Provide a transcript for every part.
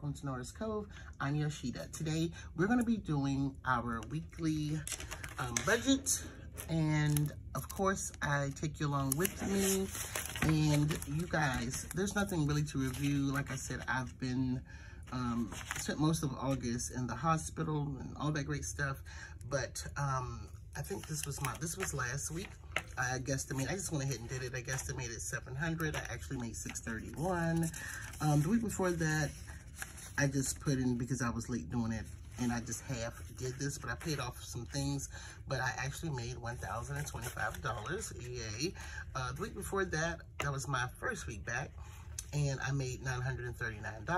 welcome to Noras Cove. I'm Yoshida. Today we're going to be doing our weekly budget, and of course I take you along with me. And you guys, there's nothing really to review. Like I said, I've been spent most of August in the hospital and all that great stuff, but I think this was last week. I guesstimated, I just went ahead and did it. I guesstimated 700. I actually made 631. The week before that, I just put in, because I was late doing it, and I just half did this, but I paid off some things, but I actually made $1,025, yay. The week before that, that was my first week back, and I made $939, and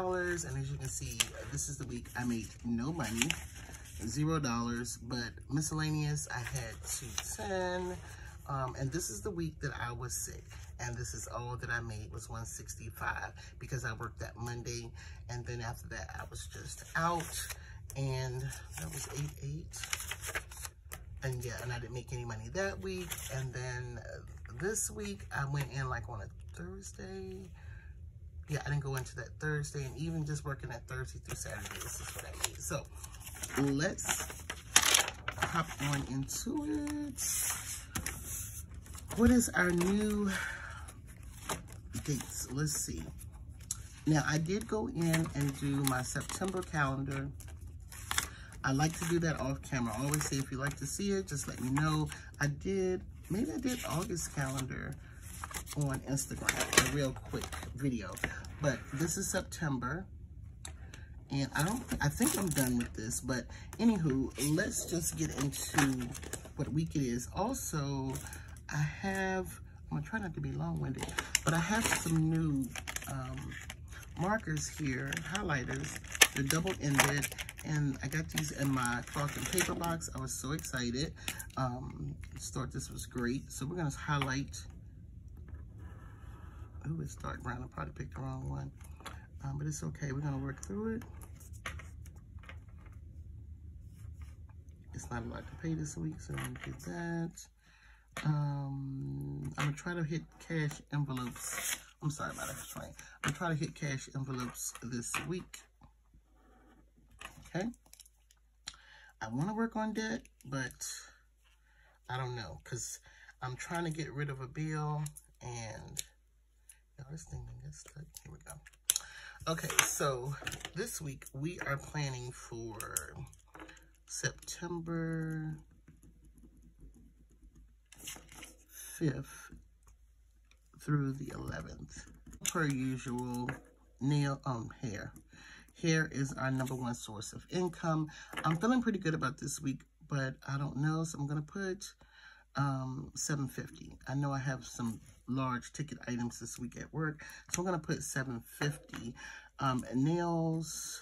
as you can see, this is the week I made no money, $0, but miscellaneous, I had 210. And this is the week that I was sick, and this is all that I made was $165, because I worked that Monday, and then after that I was just out, and that was 8.8, and yeah, and I didn't make any money that week. And then this week I went in like on a Thursday. Yeah, I didn't go into that Thursday, and even just working that Thursday through Saturday, this is what I made. So let's hop on into it. What is our new dates? Let's see. Now, I did go in and do my September calendar. I like to do that off camera. I always say, if you like to see it, just let me know. Maybe I did August calendar on Instagram, a real quick video. But this is September. And I think I'm done with this. But anywho, let's just get into what week it is. Also, I'm gonna try not to be long-winded, but I have some new markers here, highlighters. They're double-ended, and I got these in my cloth and paper box. I was so excited. This thought this was great. So we're gonna highlight, ooh, it's dark brown. I probably picked the wrong one, but it's okay. We're gonna work through it. It's not a lot to pay this week, so I'm gonna get that. I'm gonna try to hit cash envelopes. I'm sorry about that. I'm trying to hit cash envelopes this week. Okay. I want to work on debt, but I don't know, because I'm trying to get rid of a bill, and y'all, this thing gets stuck. Here we go. Okay, so this week we are planning for September 5th through the 11th. Per usual, nail hair is our #1 source of income. I'm feeling pretty good about this week, but I don't know, so I'm gonna put $750. I know I have some large ticket items this week at work, so I'm gonna put $750. Nails,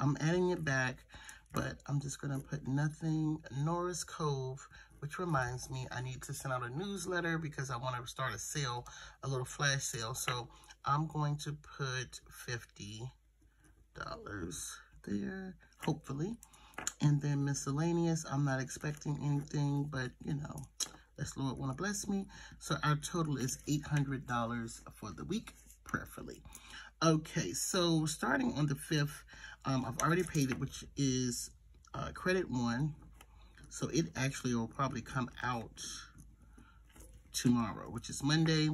I'm adding it back, but I'm just gonna put nothing. Noras Cove, which reminds me, I need to send out a newsletter because I want to start a sale, a little flash sale. So I'm going to put $50 there, hopefully. And then miscellaneous, I'm not expecting anything, but you know, let's Lord want to bless me. So our total is $800 for the week, prayerfully. Okay, so starting on the 5th, I've already paid it, which is Credit One. So it actually will probably come out tomorrow, which is Monday.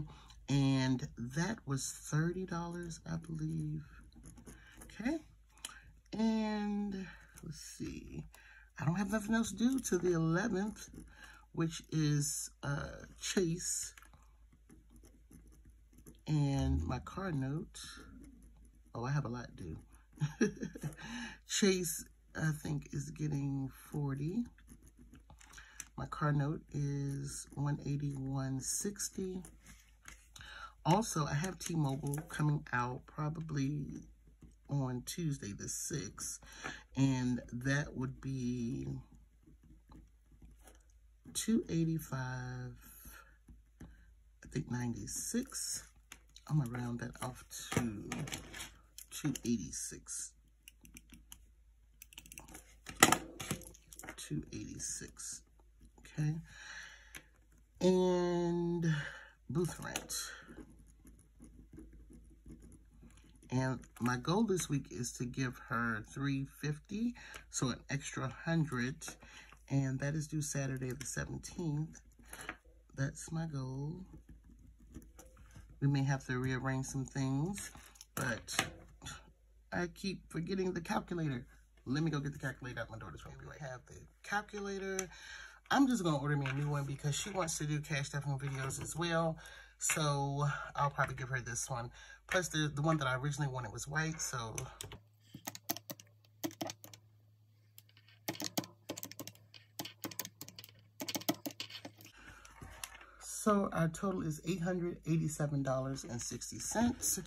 And that was $30, I believe. Okay. And let's see. I don't have nothing else due to the 11th, which is Chase. And my car note. Oh, I have a lot due. Chase, I think, is getting 40. My car note is $181.60. Also, I have T-Mobile coming out probably on Tuesday the 6th, and that would be $285, I think 96. I'm gonna round that off to $286. $286. Okay. And booth rent. And my goal this week is to give her $350, so an extra 100, and that is due Saturday the 17th. That's my goal. We may have to rearrange some things, but I keep forgetting the calculator. Let me go get the calculator out my daughter's room. We have the calculator. I'm just going to order me a new one because she wants to do cash stuffing videos as well. So I'll probably give her this one. Plus the one that I originally wanted was white, so. So our total is $887.60.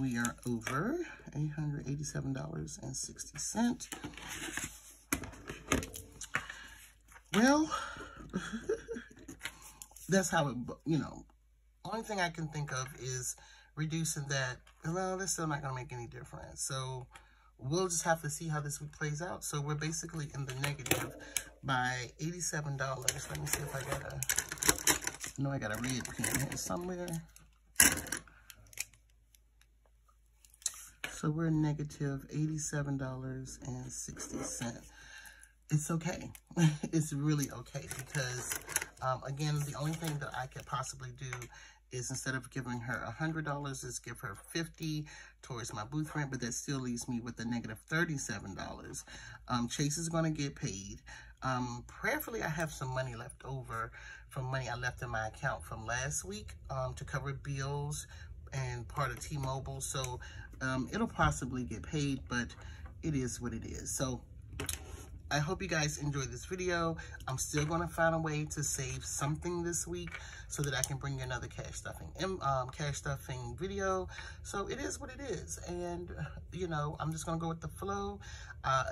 We are over $887.60. Well, that's how it, you know, only thing I can think of is reducing that. Well, that's still not going to make any difference. So we'll just have to see how this week plays out. So we're basically in the negative by $87. Let me see if I got a, no, I got a red pen here somewhere. So we're negative $87.60. It's okay. It's really okay because, again, the only thing that I could possibly do is instead of giving her $100, is give her $50 towards my booth rent, but that still leaves me with a negative $37. Chase is going to get paid. Prayerfully, I have some money left over from money I left in my account from last week to cover bills and part of T-Mobile. So it'll possibly get paid, but it is what it is. So I hope you guys enjoyed this video. I'm still going to find a way to save something this week so that I can bring you another cash stuffing video. So it is what it is. And, you know, I'm just going to go with the flow.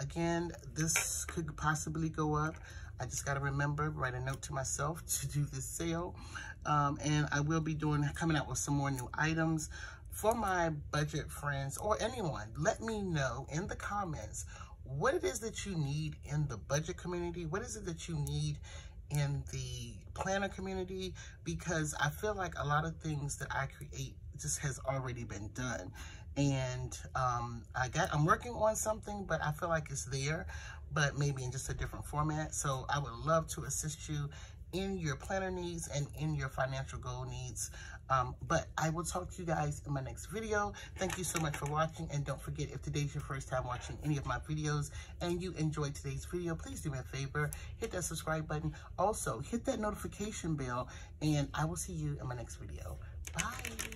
Again, this could possibly go up. I just got to remember, write a note to myself to do this sale. And I will be coming out with some more new items. For my budget friends or anyone, let me know in the comments what it is that you need in the budget community. What is it that you need in the planner community? Because I feel like a lot of things that I create just has already been done. And I'm working on something, but I feel like it's there, but maybe in just a different format. So I would love to assist you in your planner needs and in your financial goal needs. But I will talk to you guys in my next video. Thank you so much for watching. And don't forget, if today's your first time watching any of my videos and you enjoyed today's video, please do me a favor, hit that subscribe button. Also, hit that notification bell, and I will see you in my next video. Bye.